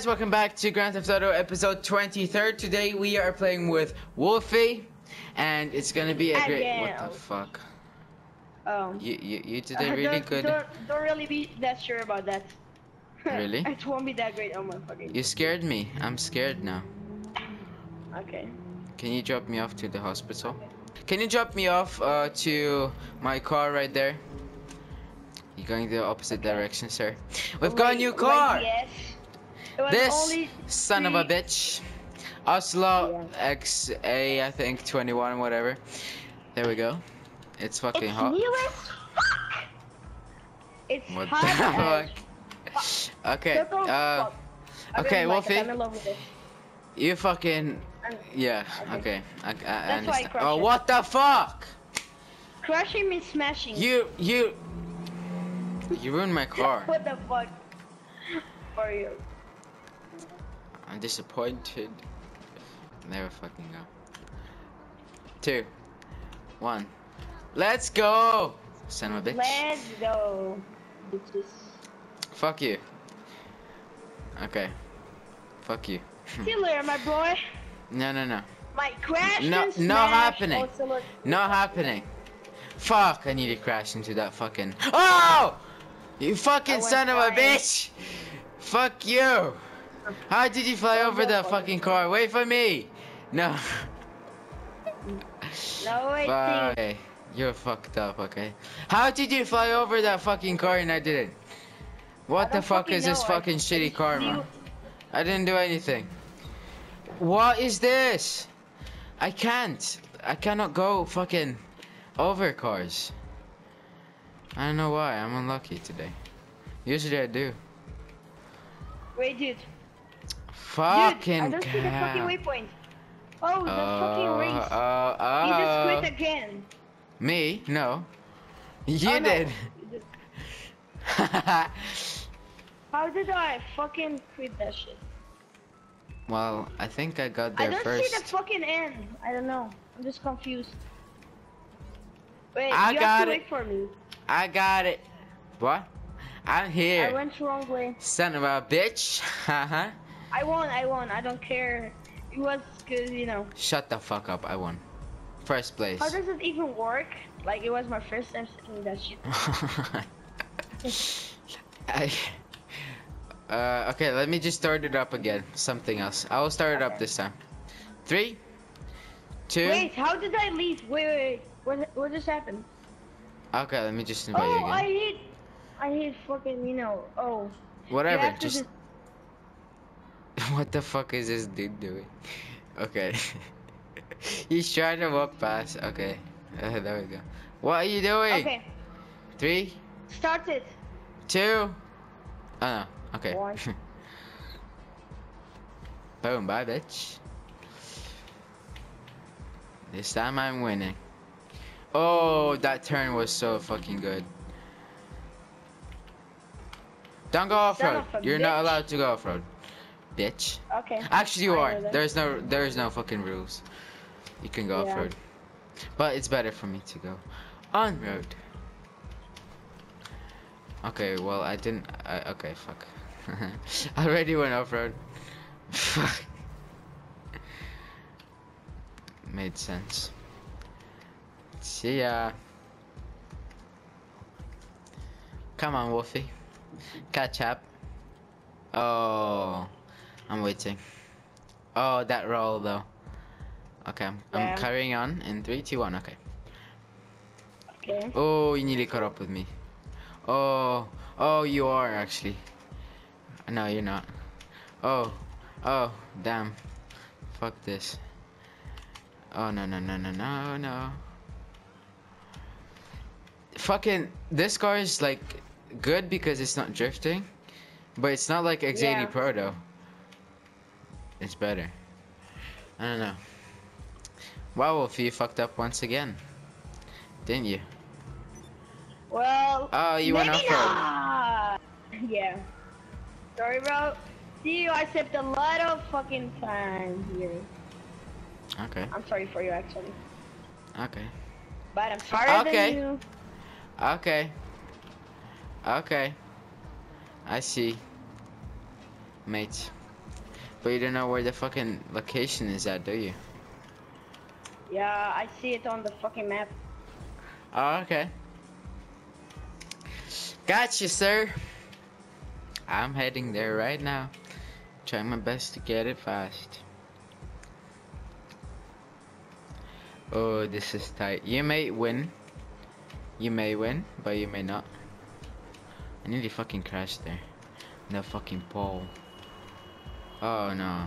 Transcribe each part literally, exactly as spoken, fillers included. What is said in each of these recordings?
guys, welcome back to Grand Theft Auto episode twenty-three. Today we are playing with Wolfie, and it's gonna be a great. What the fuck? Um. You you you did a really good. Don't don't really be that sure about that. Really? It won't be that great. Oh my fucking. You scared me. I'm scared now. Okay. Can you drop me off to the hospital? Okay. Can you drop me off uh to my car right there? You're going the opposite okay. direction, sir. We've wait, got a new car. Wait, yes. This son of a bitch, Oslo yeah. X A, I think twenty-one, whatever. There we go. It's fucking it's hot. Fuck. It's what hot. The fuck? Fuck. Okay. Uh, okay, Wolfie. You fucking. Yeah. Okay. I, I understand. Oh, what the fup? Crushing means smashing. You you. You ruined my car. What the fuck? For you. I'm disappointed. Never fucking go. Two, one, let's go, son of a bitch. Let's go, bitches. Fuck you. Okay. Fuck you. See you later, my boy. No, no, no. My crash. No, and no happening. No happening. Fuck! I need to crash into that fucking. Oh! You fucking son of a bitch! Fuck you! How did you fly over that fucking car? Wait for me! No. No waiting. Bye. You're fucked up, okay? How did you fly over that fucking car and I didn't? What the fuck is this fucking shitty karma? I didn't do anything. What is this? I can't. I cannot go fucking over cars. I don't know why. I'm unlucky today. Usually I do. Wait, dude. Fucking dude, I don't see the fucking waypoint. Oh, the uh, fucking race. Uh, uh, you just quit again. Me? No. You oh, no. did. You did. How did I fucking quit that shit? Well, I think I got there first. I don't first. see the fucking end. I don't know. I'm just confused. Wait, I you got have to it. wait for me. I got it. What? I'm here. I went the wrong way. Son of a bitch. Haha. I won, I won, I don't care. It was good, you know. Shut the fuck up, I won. First place. How does it even work? Like, it was my first time seeing that shit. I, uh, okay, let me just start it up again. Something else. I will start okay. it up this time. Three, two. Wait, how did I leave? Wait, wait, wait. What, what just happened? Okay, let me just invite oh, you again. I hit, I hit fucking, you know, oh. Whatever, just. just What the fuck is this dude doing? Okay. He's trying to walk past. Okay. Uh, there we go. What are you doing? Okay. Three. Start it. Two. Oh no. Okay. One. Boom. Bye, bitch. This time I'm winning. Oh, that turn was so fucking good. Don't go off-road. You're bitch. not allowed to go off-road. Bitch. Okay. Actually, you are. There's no, there's no fucking rules. You can go yeah. off road, but it's better for me to go on road. Okay. Well, I didn't. Uh, okay. Fuck. I already went off road. Fuck. Made sense. See ya. Come on, Wolfie. Catch up. Oh. I'm waiting. Oh, that roll though. Okay, I'm, yeah. I'm carrying on in three, two, one. Okay. Okay. Oh, you nearly caught up with me. Oh, oh, you are actually. No, you're not. Oh, oh, damn. Fuck this. Oh no no no no no no. Fucking this car is like good because it's not drifting, but it's not like X A twenty-one yeah. Pro though. It's better. I don't know. Wow, Wolfie, you fucked up once again, didn't you? Well. Oh, you went off road. Yeah. Sorry, bro. See you. I saved a lot of fucking time here. Okay. I'm sorry for you, actually. Okay. But I'm sorry okay. than you. Okay. Okay. I see, mate. But you don't know where the fucking location is at, do you? Yeah, I see it on the fucking map. Oh, okay. Gotcha, sir. I'm heading there right now. Trying my best to get it fast. Oh, this is tight. You may win. You may win, but you may not. I nearly fucking crashed there. No fucking pole. Oh no.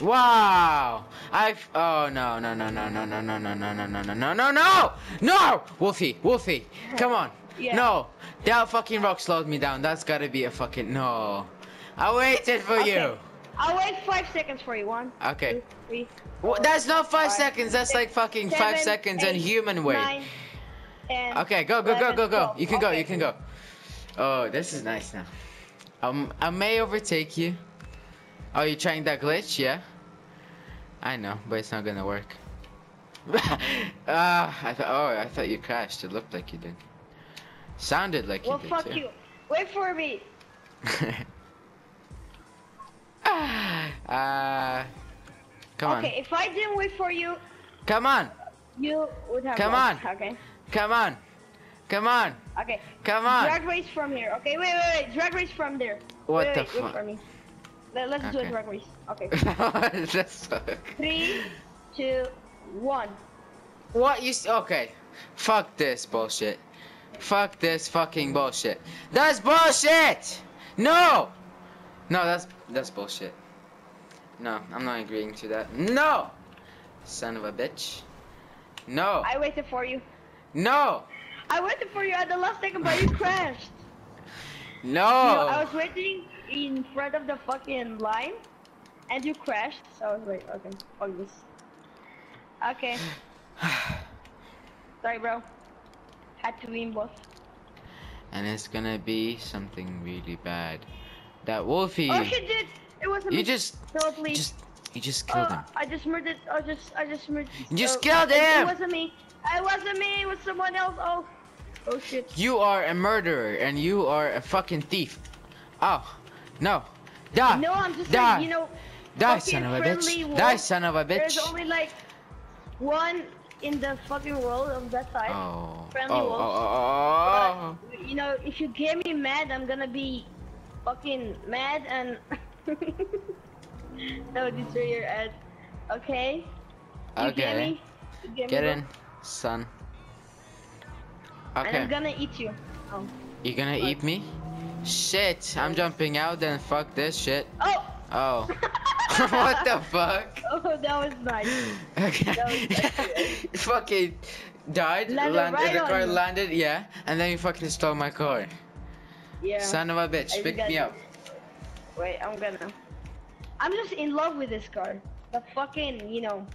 Wow! I've. Oh no, no, no, no, no, no, no, no, no, no, no, no, no, no, no! No! Wolfie, Wolfie, come on. Yeah. No! That fucking rock slowed me down. That's gotta be a fucking. No. I waited for okay. you. I'll wait five seconds for you. One. Okay. Two, three, four, well, that's not five, five seconds. That's six, like fucking seven, five seconds eight, and human weight. Nine, ten, okay, go, go, eleven, go, go, go. twelve. You can okay. go, you can go. Oh, this is nice now. Um, I may overtake you. Oh, you're trying that glitch? Yeah. I know, but it's not gonna work. Ah, uh, I thought. Oh, I thought you crashed. It looked like you did. Sounded like well, you did. Well, fuck too. you. Wait for me. Uh, come on. Okay, if I didn't wait for you, come on. You would have. Come on. Okay. Come on. Come on. Okay. Come on. Drag race from here. Okay. Wait, wait, wait. Drag race from there. What wait, the wait, fuck? Wait for me. Let, let's okay. do a drag race. Okay. Let's Three, two, one. What you? Okay. Fuck this bullshit. Fuck this fucking bullshit. That's bullshit. No. No, that's that's bullshit. No, I'm not agreeing to that. No! Son of a bitch. No! I waited for you. No! I waited for you at the last second, but you crashed. No! No, I was waiting in front of the fucking line, and you crashed, so I was like, okay, fuck this. Okay. Sorry, bro. Had to win both. And it's gonna be something really bad. That Wolfie... Oh, she did! It was a you just, no, please. just, you just killed oh, him. I just murdered. I just, I just murdered. You just oh, killed it, him. It wasn't me. It wasn't me. It was someone else. Oh, oh shit. You are a murderer and you are a fucking thief. Oh, no, die. No, I'm just die. Saying, you know, die, son of a bitch. Wolf. Die, son of a bitch. There's only like one in the fucking world of that type. Oh. Friendly oh, wolf. Oh, oh, oh, oh. But, you know, if you get me mad, I'm gonna be fucking mad and. That would destroy your ad. Okay. You okay. Get, me? You get, get me in, what? son. Okay. And I'm gonna eat you. Oh. You're gonna what? eat me? Shit! I'm jumping out. Then fuck this shit. Oh. Oh. What the fuck? Oh, that was nice. Okay. That was nice. Fucking died. Landed. landed right the car on landed. You. Yeah. And then you fucking stole my car. Yeah. Son of a bitch! I pick me up. Wait, I'm gonna. I'm just in love with this car. The fucking, you know,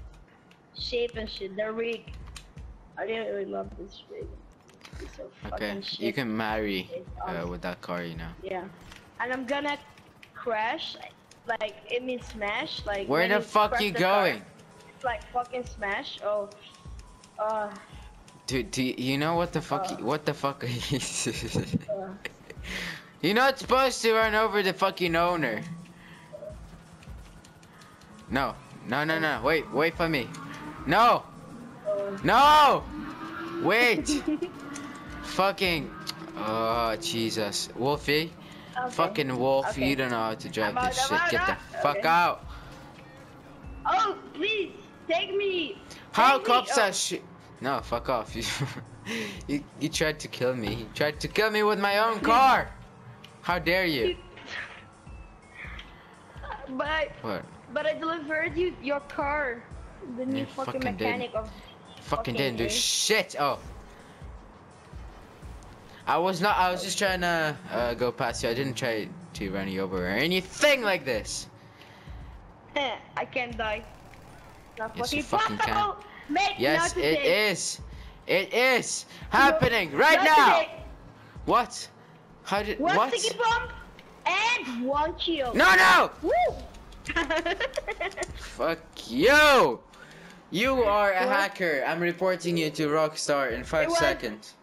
shape and shit. The rig. I didn't really love this rig. It's so okay, shit. You can marry uh, with that car, you know. Yeah, and I'm gonna crash. Like it means smash. Like where the fuck you the going? Car, it's like fucking smash. Oh. Uh. Dude, do you know what the fuck? Uh, you, what the fuck? uh, You're not supposed to run over the fucking owner. No, no, no, no. Wait, wait for me. No, no. Wait. Fucking. Oh Jesus, Wolfie. Okay. Fucking Wolfie, okay. You don't know how to drive out, this shit. Out, Get the fuck okay. out. Oh please, take me. How take cops me. are shit? No, fuck off. You, you, you tried to kill me. You tried to kill me with my own car. How dare you? But I, what? But I delivered you your car. The new you fucking, fucking mechanic didn't. of fucking, fucking didn't do shit. Oh, I was not. I was just trying to uh, go past you. I didn't try to run you over or anything like this. I can't die. Not yes, fucking you fucking can. Mate, yes, not it is. It is happening no, right now. Today. What? How did one what? sticky bomb and one kill. No, no. Woo. Fuck you. You are a what? hacker. I'm reporting you to Rockstar in five seconds.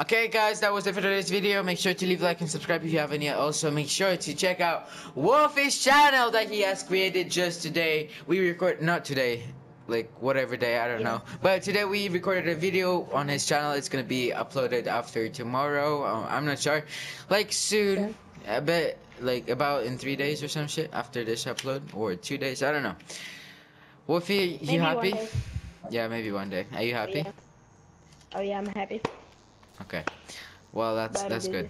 Okay guys, that was it for today's video. Make sure to leave a like and subscribe if you haven't yet. Also make sure to check out Wolfie's channel that he has created just today. We record not today, like whatever day, I don't yeah. know. But today we recorded a video on his channel. It's gonna be uploaded after tomorrow. Um, I'm not sure, like soon. Yeah. I bet like about in three days or some shit after this upload, or two days. I don't know. Wolfie, you happy? One day. Yeah, maybe one day. Are you happy? Yeah. Oh yeah, I'm happy. Okay, well that's Bad that's good.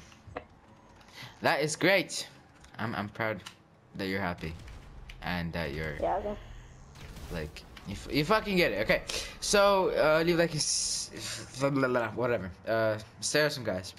That is great. I'm I'm proud that you're happy, and that you're yeah. Okay. Like. You, f you fucking get it. Okay, so uh, leave like a s blah, blah, blah, whatever. Uh, stay awesome, guys.